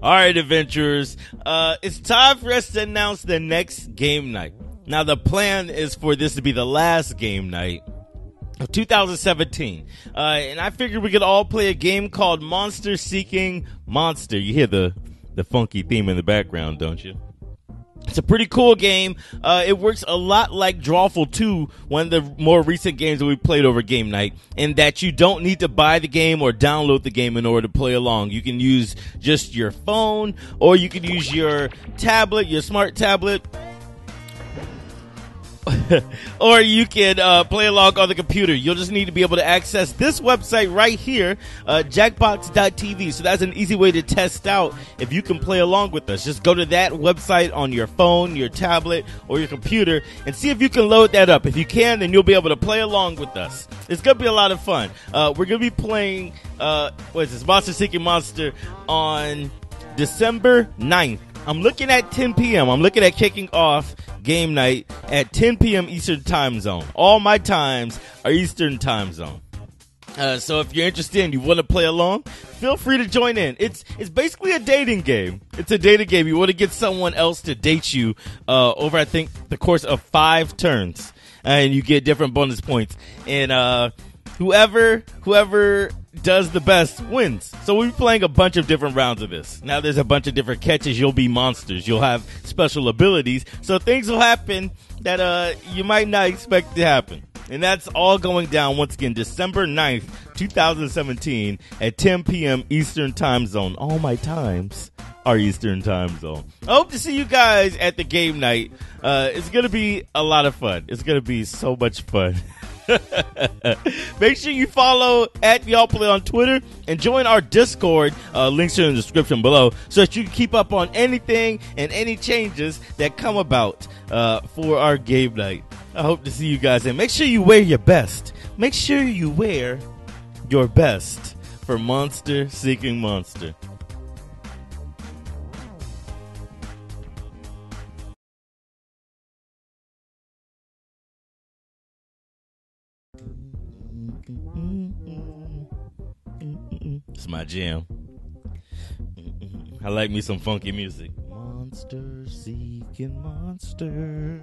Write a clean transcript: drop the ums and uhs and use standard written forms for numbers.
All right, adventurers, it's time for us to announce the next game night. Now, the plan is for this to be the last game night of 2017. And I figured we could all play a game called Monster Seeking Monster. You hear the funky theme in the background, don't you? It's a pretty cool game. It works a lot like Drawful 2, one of the more recent games that we played over game night, in that you don't need to buy the game or download the game in order to play along. You can use just your phone, or you can use your tablet, your smart tablet, or you can play along on the computer. You'll just need to be able to access this website right here, Jackbox.tv. So that's an easy way to test out if you can play along with us. Just go to that website on your phone, your tablet, or your computer and see if you can load that up. If you can, then you'll be able to play along with us. It's going to be a lot of fun. We're going to be playing Monster Seeking Monster on December 9th. I'm looking at 10 p.m. I'm looking at kicking off game night at 10 p.m. Eastern time zone. All my times are Eastern time zone. So if you're interested and you want to play along, feel free to join in. It's basically a dating game. It's a dating game. You want to get someone else to date you over, I think, the course of 5 turns. And you get different bonus points. And whoever does the best wins. So we'll be playing a bunch of different rounds of this. Now there's a bunch of different catches. You'll be monsters. You'll have special abilities. So things will happen that you might not expect to happen. And that's all going down once again December 9th, 2017 at 10 p.m. Eastern time zone. All my times are Eastern time zone. I hope to see you guys at the game night. It's going to be a lot of fun. It's going to be so much fun. Make sure you follow at Y'all Play on Twitter and join our Discord. Links are in the description below so that you can keep up on anything and any changes that come about for our game night. I hope to see you guys, and make sure you wear your best. Make sure you wear your best for Monster Seeking Monster. It's my jam. I like me some funky music. Monster seeking monster.